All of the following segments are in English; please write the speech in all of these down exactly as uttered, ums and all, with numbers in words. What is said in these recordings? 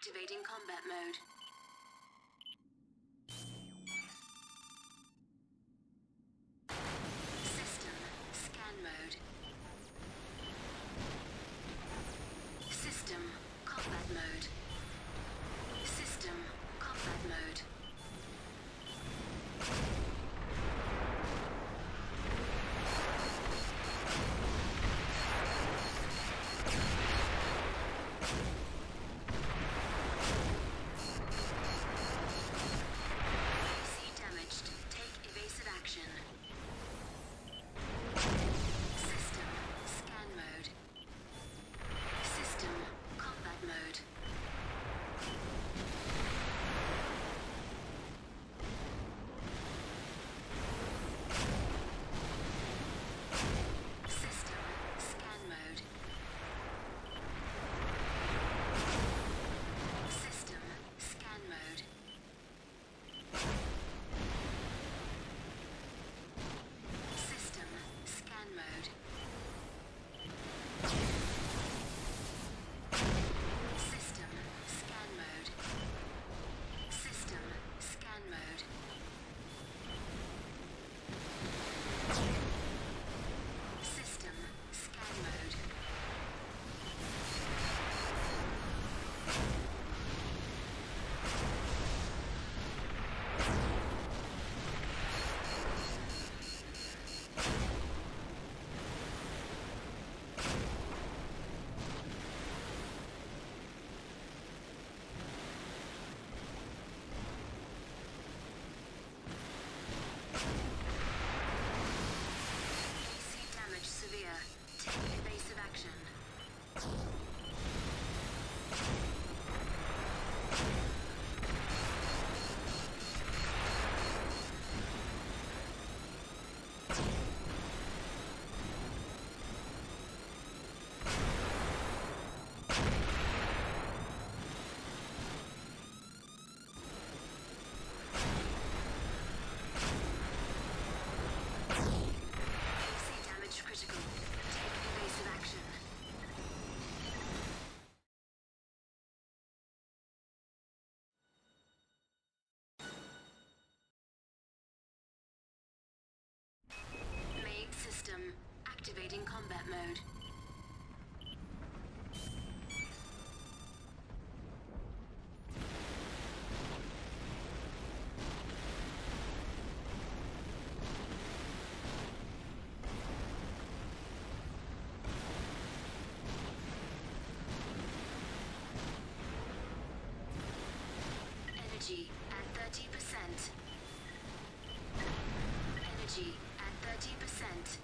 Activating combat mode. System scan mode. System combat mode. System combat mode. Activating combat mode. Energy at thirty percent. Energy at thirty percent.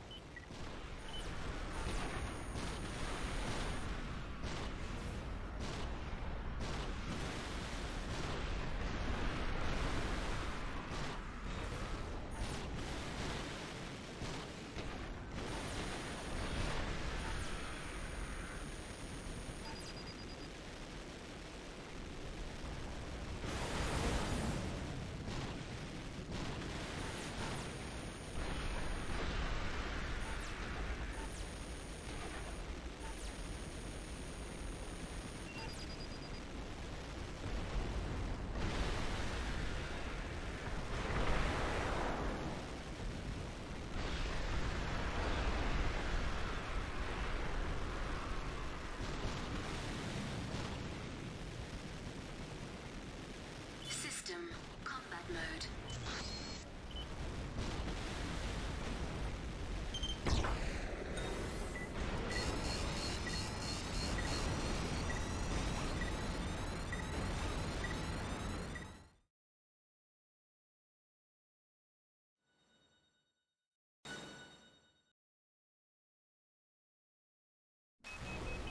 System combat mode.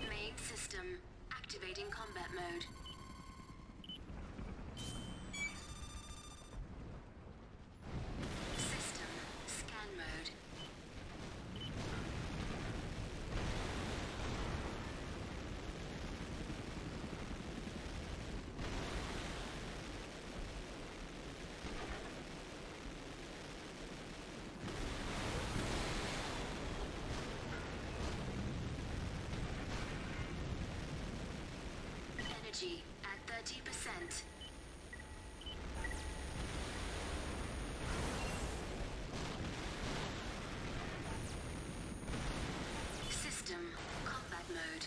Main system activating combat mode. At thirty percent. System combat mode.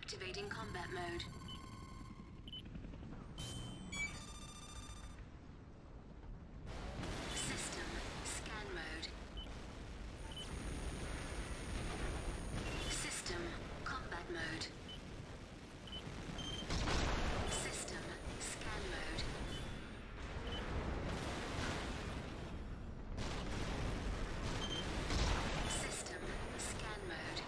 Activating combat mode. System scan mode. System combat mode. System scan mode. System scan mode.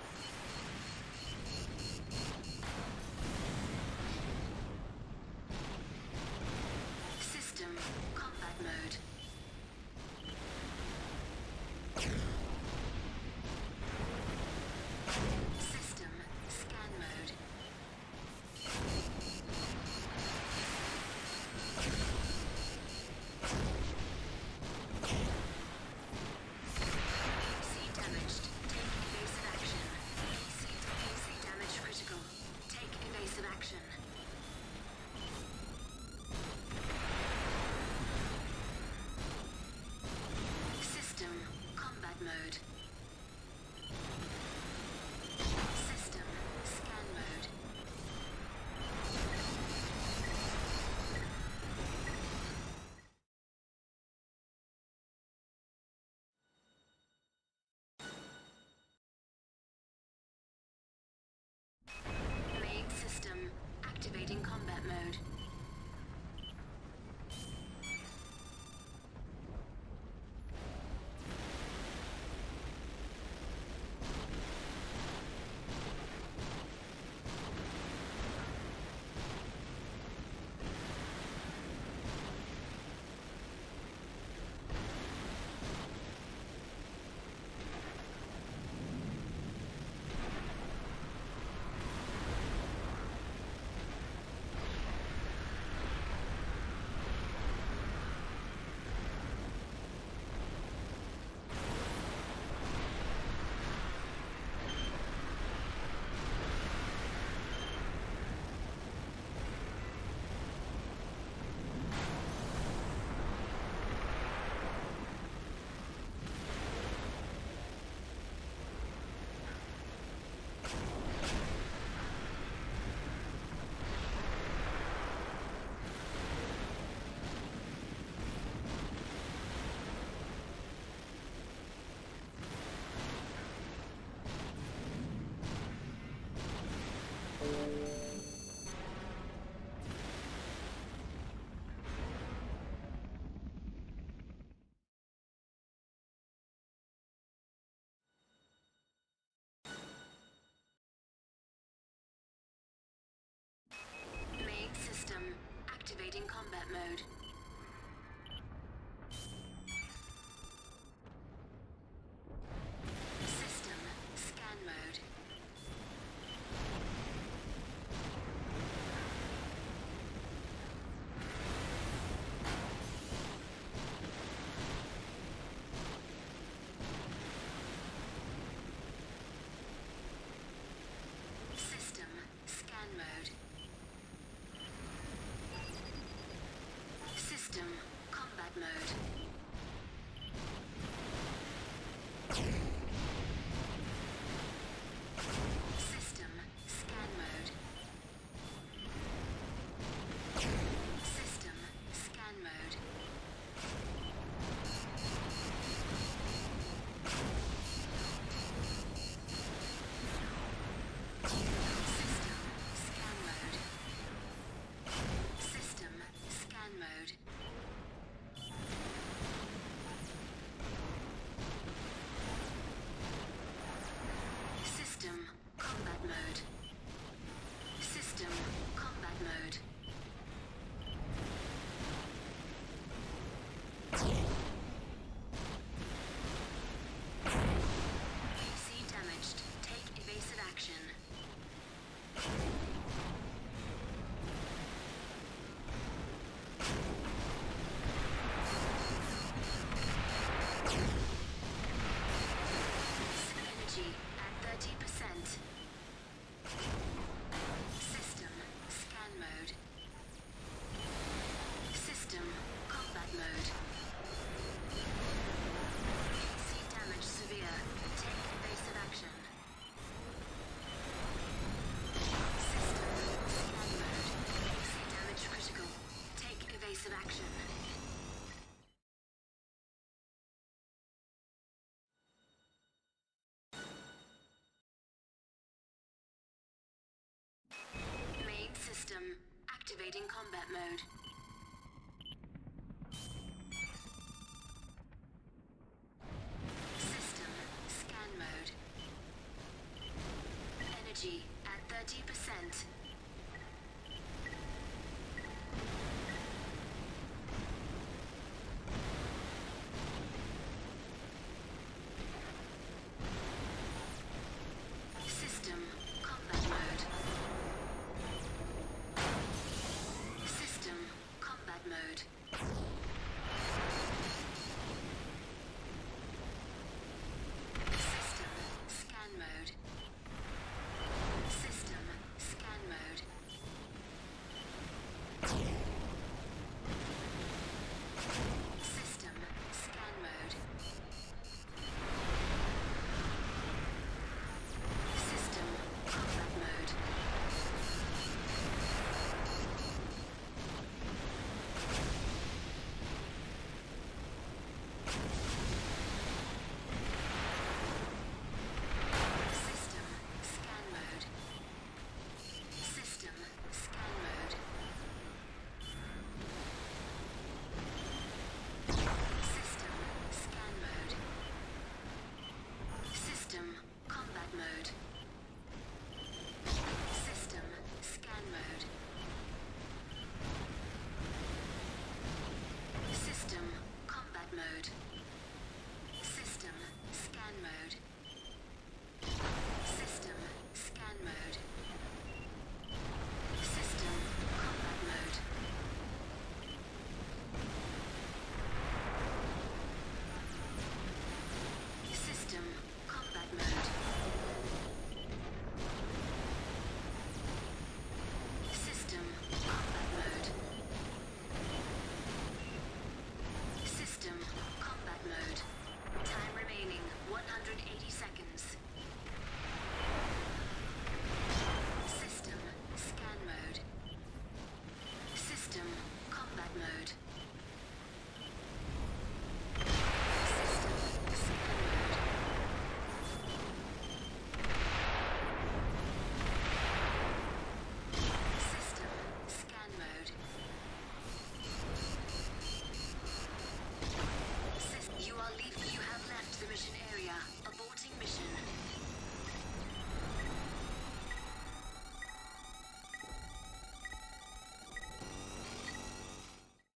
system. Activating combat mode. System scan mode. Energy at thirty percent.